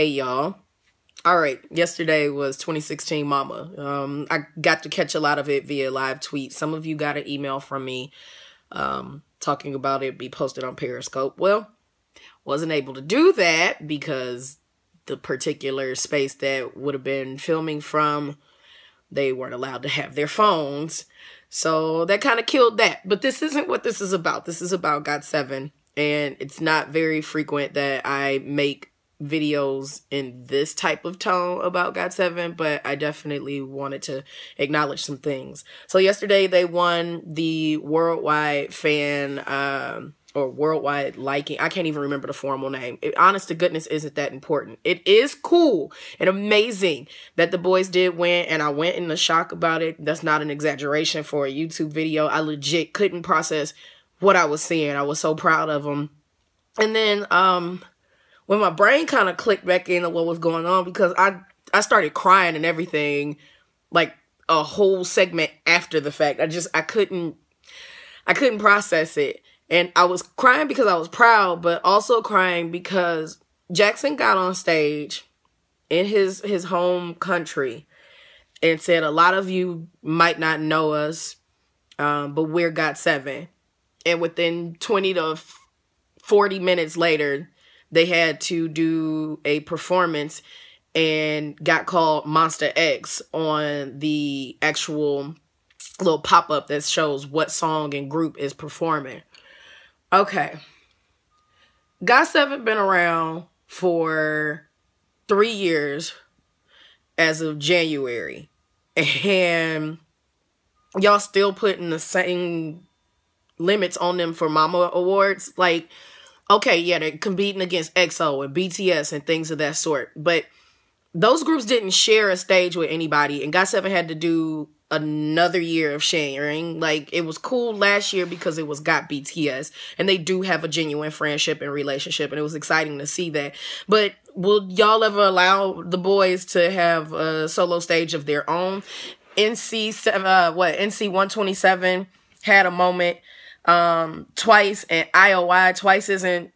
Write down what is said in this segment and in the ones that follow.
Hey, y'all. All right. Yesterday was 2016 MAMA. I got to catch a lot of it via live tweet. Some of you got an email from me talking about it be posted on Periscope. Well, wasn't able to do that because the particular space that would have been filming from, they weren't allowed to have their phones. So that kind of killed that. But this isn't what this is about. This is about GOT7. And it's not very frequent that I make videos in this type of tone about GOT7, but I definitely wanted to acknowledge some things. So yesterday they won the worldwide fan or worldwide liking. I can't even remember the formal name. It, honest to goodness, isn't that important. It is cool and amazing that the boys did win, and I went in a shock about it. That's not an exaggeration for a YouTube video. I legit couldn't process what I was seeing. I was so proud of them. And then when my brain kind of clicked back into what was going on, because I started crying and everything, like a whole segment after the fact. I couldn't process it. And I was crying because I was proud, but also crying because Jackson got on stage in his home country and said, a lot of you might not know us, but we're GOT7. And within 20 to 40 minutes later, they had to do a performance and got called Monsta X on the actual little pop-up that shows what song and group is performing. Okay, GOT7 been around for 3 years as of January, and y'all still putting the same limits on them for MAMA awards. Like, okay, yeah, they're competing against EXO and BTS and things of that sort, but those groups didn't share a stage with anybody, and GOT7 had to do another year of sharing. Like, it was cool last year because it was got BTS, and they do have a genuine friendship and relationship, and it was exciting to see that. But will y'all ever allow the boys to have a solo stage of their own? NC127 had a moment. Twice and IOI. Twice and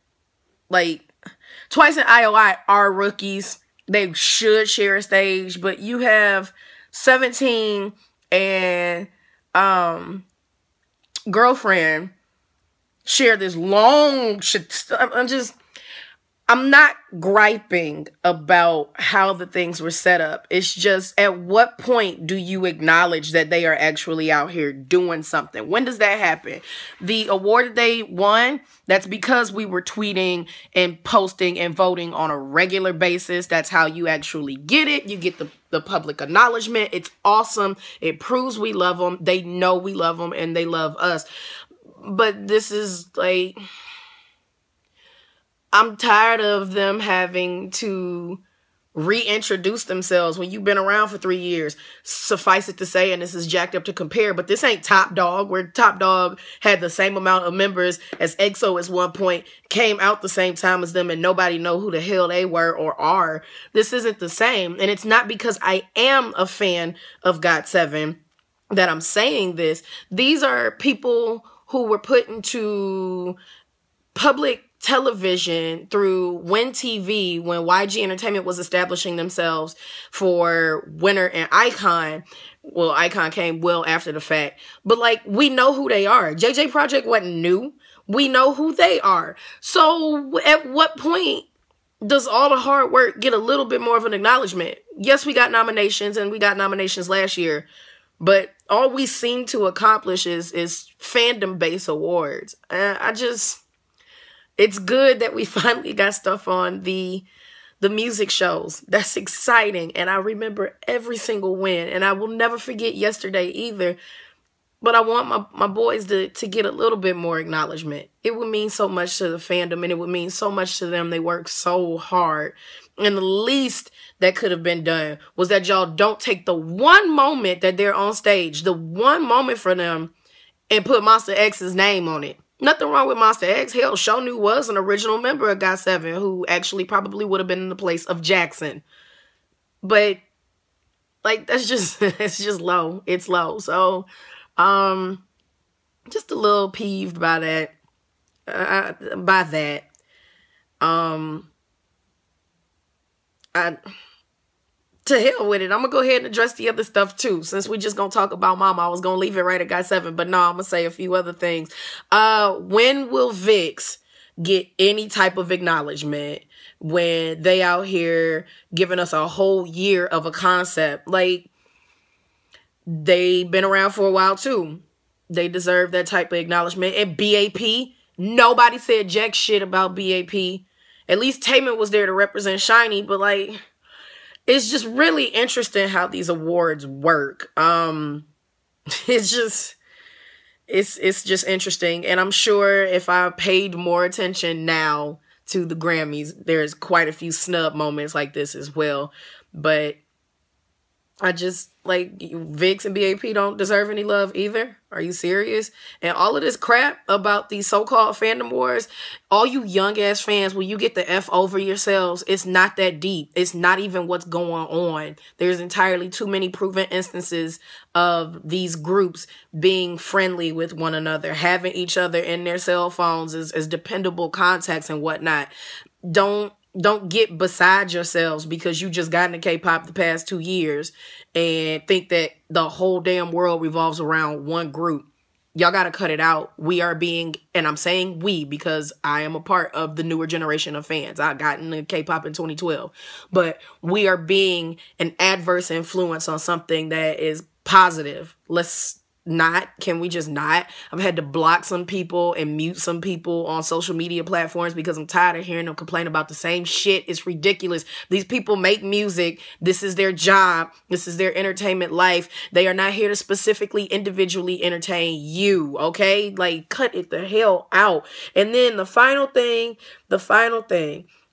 IOI are rookies. They should share a stage, but you have Seventeen and girlfriend share this long shit. I'm not griping about how the things were set up. It's just, at what point do you acknowledge that they are actually out here doing something? When does that happen? The award that they won, that's because we were tweeting and posting and voting on a regular basis. That's how you actually get it. You get the public acknowledgement. It's awesome. It proves we love them. They know we love them and they love us. But this is like, I'm tired of them having to reintroduce themselves when you've been around for 3 years. Suffice it to say, and this is jacked up to compare, but this ain't Top Dog, where Top Dog had the same amount of members as EXO at one point, came out the same time as them, and nobody know who the hell they were or are. This isn't the same, and it's not because I am a fan of GOT7 that I'm saying this. These are people who were put into public television through WinTV when YG Entertainment was establishing themselves for Winner and Icon. Well, Icon came well after the fact, but like, we know who they are. JJ Project wasn't new. We know who they are. So at what point does all the hard work get a little bit more of an acknowledgement? Yes, we got nominations, and we got nominations last year, but all we seem to accomplish is fandom-based awards. It's good that we finally got stuff on the music shows. That's exciting. And I remember every single win. And I will never forget yesterday either. But I want my boys to get a little bit more acknowledgement. It would mean so much to the fandom, and it would mean so much to them. They work so hard. And the least that could have been done was that y'all don't take the one moment that they're on stage, the one moment for them, and put Monsta X's name on it. Nothing wrong with Monsta X. Hell, SHINee was an original member of GOT7 who actually probably would have been in the place of Jackson. But, like, that's just, it's just low. It's low. So, just a little peeved by that. to hell with it. I'm going to go ahead and address the other stuff too. Since we're just going to talk about Mama, I was going to leave it right at GOT7, but no, I'm going to say a few other things. When will VIXX get any type of acknowledgement when they out here giving us a whole year of a concept? Like, they've been around for a while too. They deserve that type of acknowledgement. And BAP, nobody said jack shit about BAP. At least Taemin was there to represent SHINee, but like, it's just really interesting how these awards work. It's just interesting. And I'm sure if I paid more attention now to the Grammys, there's quite a few snub moments like this as well. But I just, like, VIXX and BAP don't deserve any love either. Are you serious? And all of this crap about these so-called fandom wars, all you young-ass fans, when you get the F over yourselves, it's not that deep. It's not even what's going on. There's entirely too many proven instances of these groups being friendly with one another, having each other in their cell phones as dependable contacts and whatnot. Don't get beside yourselves because you just got into K-pop the past 2 years and think that the whole damn world revolves around one group. Y'all got to cut it out. We are being, and I'm saying we because I am a part of the newer generation of fans. I got into K-pop in 2012, but we are being an adverse influence on something that is positive. Let's not. Can we just not? I've had to block some people and mute some people on social media platforms because I'm tired of hearing them complain about the same shit. It's ridiculous. These people make music. This is their job. This is their entertainment life. They are not here to specifically individually entertain you, okay? Like, cut it the hell out. And then the final thing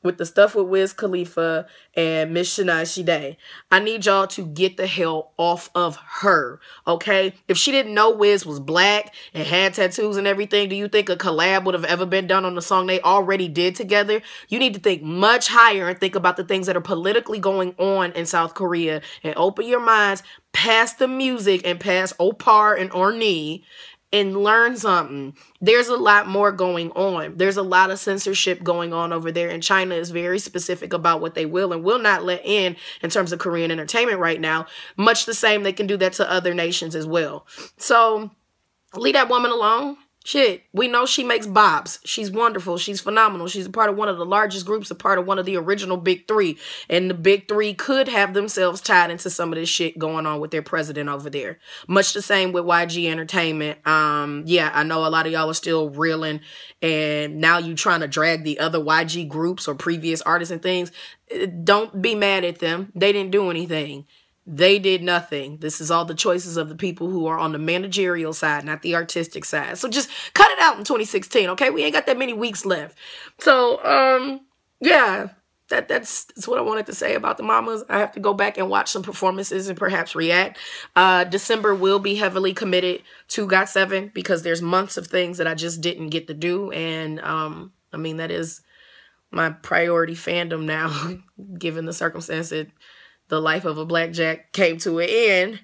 with the stuff with Wiz Khalifa and Miss Shania Shide, I need y'all to get the hell off of her, okay? If she didn't know Wiz was black and had tattoos and everything, do you think a collab would have ever been done on the song they already did together? You need to think much higher and think about the things that are politically going on in South Korea and open your minds past the music and past Opar and Orni and learn something. There's a lot more going on. There's a lot of censorship going on over there, and China is very specific about what they will and will not let in terms of Korean entertainment right now. Much the same, they can do that to other nations as well. So leave that woman alone. Shit, we know she makes bops. She's wonderful. She's phenomenal. She's a part of one of the largest groups, a part of one of the original Big Three. And the Big Three could have themselves tied into some of this shit going on with their president over there. Much the same with YG Entertainment. I know a lot of y'all are still reeling, and now you trying to drag the other YG groups or previous artists and things. Don't be mad at them. They didn't do anything. They did nothing. This is all the choices of the people who are on the managerial side, not the artistic side. So just cut it out in 2016, okay? We ain't got that many weeks left. So, that's what I wanted to say about the Mamas. I have to go back and watch some performances and perhaps react. December will be heavily committed to GOT7 because there's months of things that I just didn't get to do. And, that is my priority fandom now, given the circumstance that the life of a blackjack came to an end.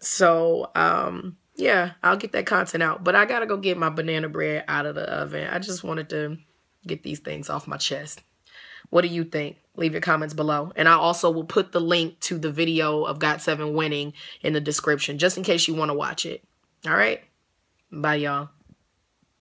So, I'll get that content out. But I got to go get my banana bread out of the oven. I just wanted to get these things off my chest. What do you think? Leave your comments below. And I also will put the link to the video of GOT7 winning in the description, just in case you want to watch it. All right? Bye, y'all.